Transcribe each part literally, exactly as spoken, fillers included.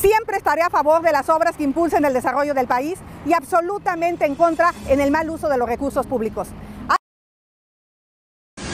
Siempre estaré a favor de las obras que impulsen el desarrollo del país y absolutamente en contra en el mal uso de los recursos públicos.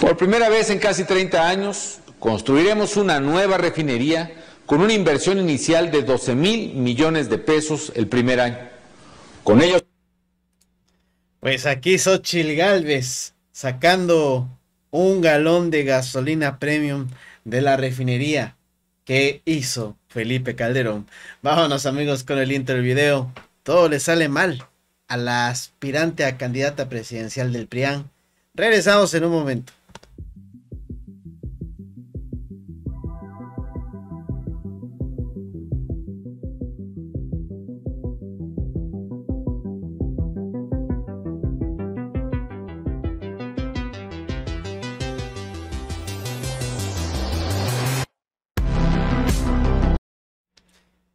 Por primera vez en casi treinta años, construiremos una nueva refinería con una inversión inicial de doce mil millones de pesos el primer año. Con ello... Pues aquí Xochitl Galvez sacando un galón de gasolina premium de la refinería que hizo Felipe Calderón. Vámonos, amigos, con el intervideo. Todo le sale mal a la aspirante a candidata presidencial del PRIAN. Regresamos en un momento.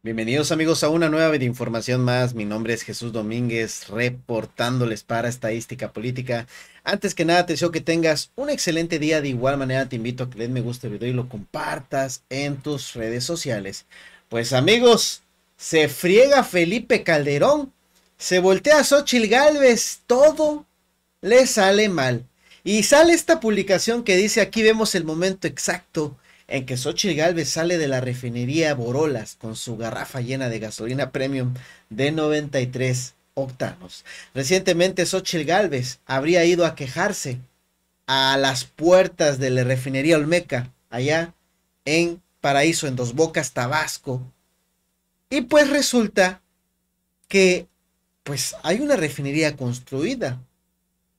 Bienvenidos, amigos, a una nueva información más. Mi nombre es Jesús Domínguez, reportándoles para Estadística Política. Antes que nada, te deseo que tengas un excelente día. De igual manera, te invito a que le des me gusta al video y lo compartas en tus redes sociales. Pues, amigos, se friega Felipe Calderón, se voltea Xochitl Galvez, todo le sale mal. Y sale esta publicación que dice, aquí vemos el momento exacto en que Xochitl Galvez sale de la refinería Borolas con su garrafa llena de gasolina premium de noventa y tres octanos. Recientemente Xochitl Galvez habría ido a quejarse a las puertas de la refinería Olmeca, allá en Paraíso, en Dos Bocas, Tabasco. Y pues resulta que pues hay una refinería construida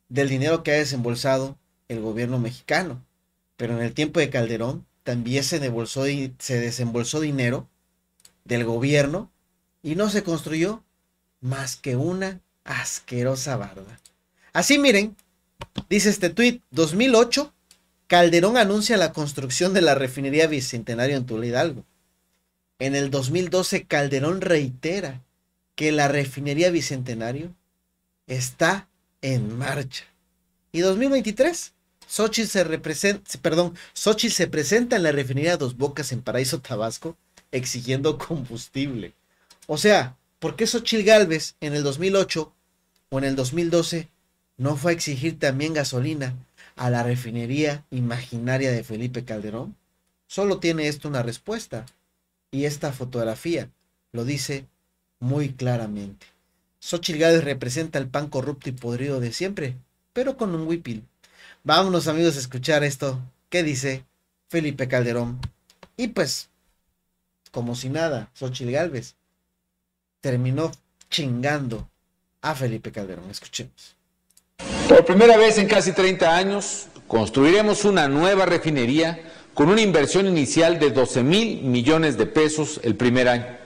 del dinero que ha desembolsado el gobierno mexicano. Pero en el tiempo de Calderón también se desembolsó, se desembolsó dinero del gobierno y no se construyó más que una asquerosa barda. Así miren, dice este tuit, dos mil ocho, Calderón anuncia la construcción de la refinería Bicentenario en Tula Hidalgo. En el dos mil doce, Calderón reitera que la refinería Bicentenario está en marcha. Y dos mil veintitrés... Xochitl se, representa, perdón, Xochitl se presenta en la refinería Dos Bocas en Paraíso, Tabasco, exigiendo combustible. O sea, ¿por qué Xochitl Galvez en el dos mil ocho o en el dos mil doce no fue a exigir también gasolina a la refinería imaginaria de Felipe Calderón? Solo tiene esto una respuesta, y esta fotografía lo dice muy claramente. Xochitl Galvez representa el pan corrupto y podrido de siempre, pero con un huipil. Vámonos, amigos, a escuchar esto que dice Felipe Calderón. Y pues, como si nada, Xochitl Galvez terminó chingando a Felipe Calderón. Escuchemos. Por primera vez en casi treinta años, construiremos una nueva refinería con una inversión inicial de doce mil millones de pesos el primer año.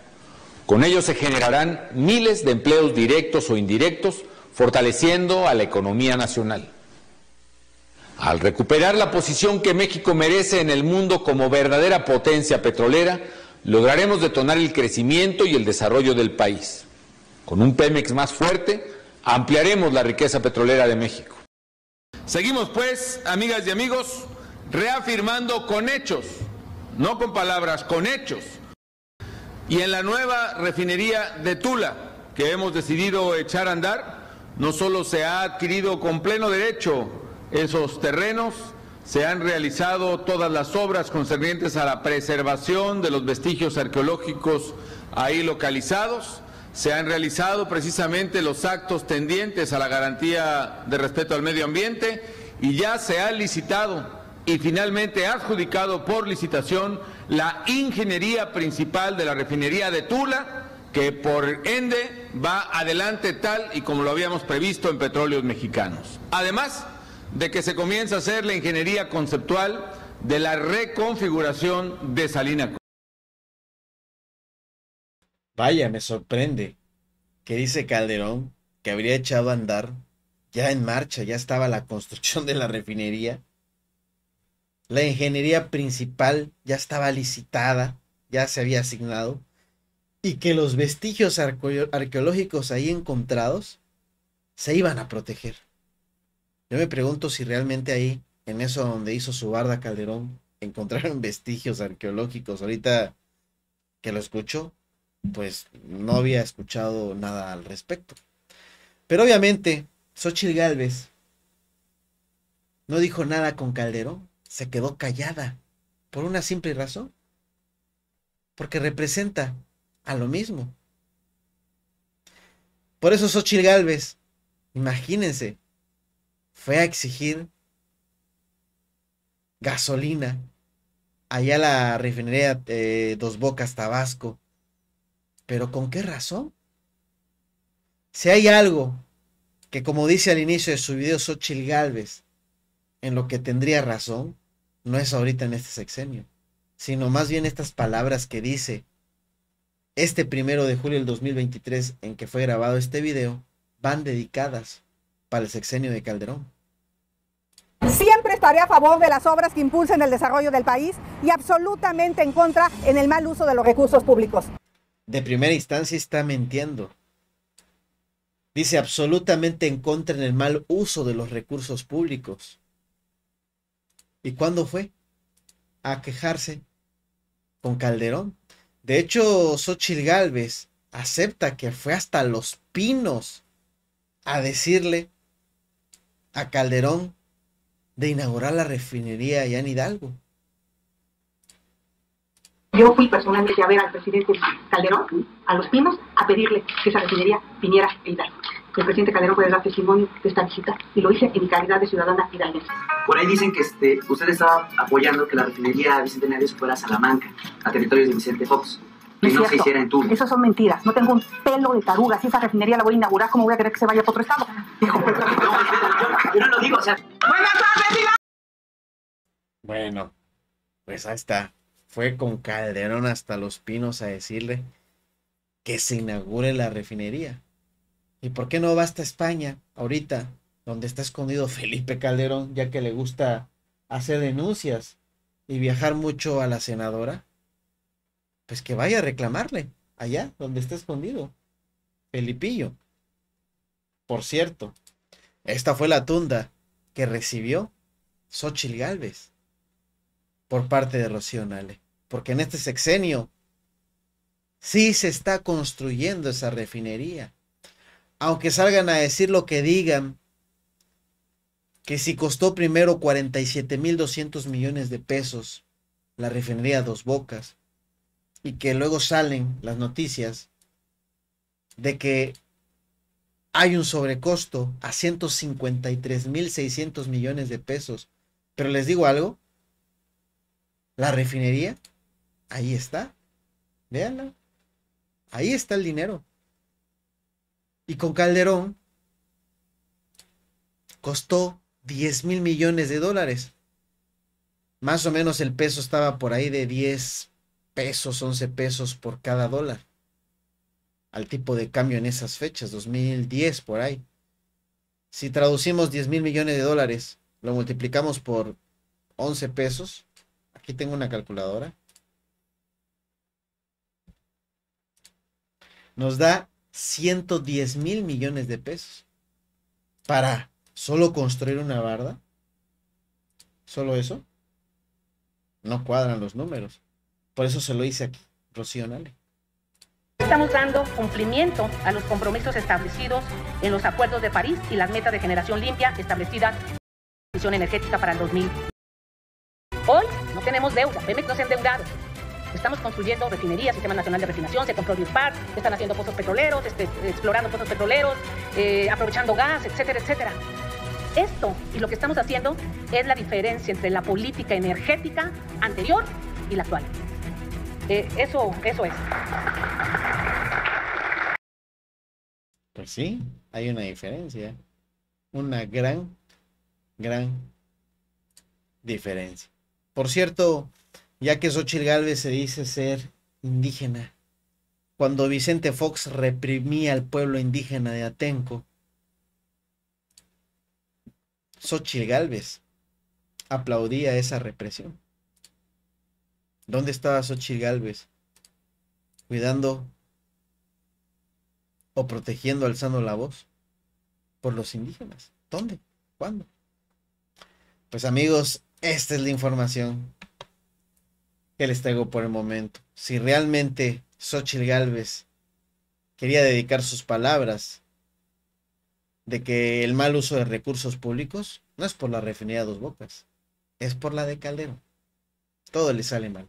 Con ello se generarán miles de empleos directos o indirectos, fortaleciendo a la economía nacional. Al recuperar la posición que México merece en el mundo como verdadera potencia petrolera, lograremos detonar el crecimiento y el desarrollo del país. Con un Pemex más fuerte, ampliaremos la riqueza petrolera de México. Seguimos, pues, amigas y amigos, reafirmando con hechos, no con palabras, con hechos. Y en la nueva refinería de Tula, que hemos decidido echar a andar, no solo se ha adquirido con pleno derecho esos terrenos, se han realizado todas las obras concernientes a la preservación de los vestigios arqueológicos ahí localizados, se han realizado precisamente los actos tendientes a la garantía de respeto al medio ambiente y ya se ha licitado y finalmente adjudicado por licitación la ingeniería principal de la refinería de Tula, que por ende va adelante tal y como lo habíamos previsto en Petróleos Mexicanos. Además de que se comienza a hacer la ingeniería conceptual de la reconfiguración de Salina. Vaya, me sorprende que dice Calderón que habría echado a andar, ya en marcha, ya estaba la construcción de la refinería. La ingeniería principal ya estaba licitada, ya se había asignado, y que los vestigios arqueológicos ahí encontrados se iban a proteger. Yo me pregunto si realmente ahí, en eso donde hizo su barda Calderón, encontraron vestigios arqueológicos. Ahorita que lo escucho, pues no había escuchado nada al respecto. Pero obviamente Xochitl Galvez no dijo nada con Calderón, se quedó callada por una simple razón, porque representa a lo mismo. Por eso Xochitl Galvez, imagínense, fue a exigir gasolina allá a la refinería eh, Dos Bocas, Tabasco. ¿Pero con qué razón? Si hay algo que, como dice al inicio de su video Xochitl Galvez, en lo que tendría razón, no es ahorita en este sexenio, sino más bien estas palabras que dice este primero de julio del dos mil veintitrés, en que fue grabado este video, van dedicadas para el sexenio de Calderón. Siempre estaré a favor de las obras que impulsen el desarrollo del país y absolutamente en contra en el mal uso de los recursos públicos. De primera instancia está mintiendo. Dice absolutamente en contra en el mal uso de los recursos públicos. ¿Y cuándo fue a quejarse con Calderón? De hecho, Xochitl Galvez acepta que fue hasta Los Pinos a decirle a Calderón de inaugurar la refinería allá en Hidalgo. Yo fui personalmente a ver al presidente Calderón, a Los Pinos, a pedirle que esa refinería viniera a Hidalgo. El presidente Calderón puede dar testimonio de esta visita y lo hice en mi calidad de ciudadana hidalguense. Por ahí dicen que este, usted estaba apoyando que la refinería Bicentenario se fuera a Salamanca, a territorios de Vicente Fox. Que no, no se hiciera en Tula. Esas son mentiras. No tengo un pelo de taruga. Si esa refinería la voy a inaugurar, ¿cómo voy a querer que se vaya para otro estado? Dijo, no, yo, yo no lo digo. O sea... Buenas tardes, bueno, pues ahí está. Fue con Calderón hasta Los Pinos a decirle que se inaugure la refinería. ¿Y por qué no va hasta España ahorita, donde está escondido Felipe Calderón, ya que le gusta hacer denuncias y viajar mucho a la senadora? Pues que vaya a reclamarle allá donde está escondido Felipillo. Por cierto, esta fue la tunda que recibió Xochitl Galvez por parte de Rocío Nale, porque en este sexenio sí se está construyendo esa refinería. Aunque salgan a decir lo que digan, que si costó primero cuarenta y siete mil doscientos millones de pesos la refinería Dos Bocas, y que luego salen las noticias de que hay un sobrecosto a ciento cincuenta y tres mil seiscientos millones de pesos. Pero les digo algo, la refinería, ahí está, véanla, ahí está el dinero. Y con Calderón costó diez mil millones de dólares. Más o menos el peso estaba por ahí de diez pesos, once pesos por cada dólar, al tipo de cambio en esas fechas, dos mil diez por ahí. Si traducimos diez mil millones de dólares, lo multiplicamos por once pesos, aquí tengo una calculadora, nos da ciento diez mil millones de pesos para solo construir una barda. ¿Solo eso? No cuadran los números. Por eso se lo hice aquí, Rocío Nale. Estamos dando cumplimiento a los compromisos establecidos en los acuerdos de París y las metas de generación limpia establecidas en la Comisión Energética para el dos mil. Hoy no tenemos deuda, Pemex no se ha endeudado. Estamos construyendo refinerías, Sistema Nacional de Refinación, se compró BioPark, están haciendo pozos petroleros, este, explorando pozos petroleros, eh, aprovechando gas, etcétera, etcétera. Esto y lo que estamos haciendo es la diferencia entre la política energética anterior y la actual. Eh, eso, eso es. Pues sí, hay una diferencia. Una gran, gran diferencia. Por cierto, ya que Xochitl Galvez se dice ser indígena, cuando Vicente Fox reprimía al pueblo indígena de Atenco, Xochitl Galvez aplaudía esa represión. ¿Dónde estaba Xochitl Galvez? Cuidando o protegiendo, alzando la voz por los indígenas. ¿Dónde? ¿Cuándo? Pues amigos, esta es la información que les traigo por el momento. Si realmente Xochitl Galvez quería dedicar sus palabras de que el mal uso de recursos públicos no es por la refinería Dos Bocas, es por la de Calderón. Todo le sale mal.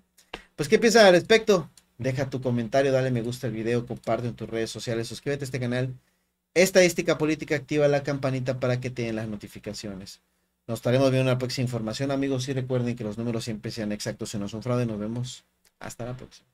Pues, ¿qué piensas al respecto? Deja tu comentario, dale me gusta al video, comparte en tus redes sociales, suscríbete a este canal. Estadística Política, activa la campanita para que te den las notificaciones. Nos estaremos viendo en la próxima información, amigos, y recuerden que los números siempre sean exactos, si no son fraude. Nos vemos. Hasta la próxima.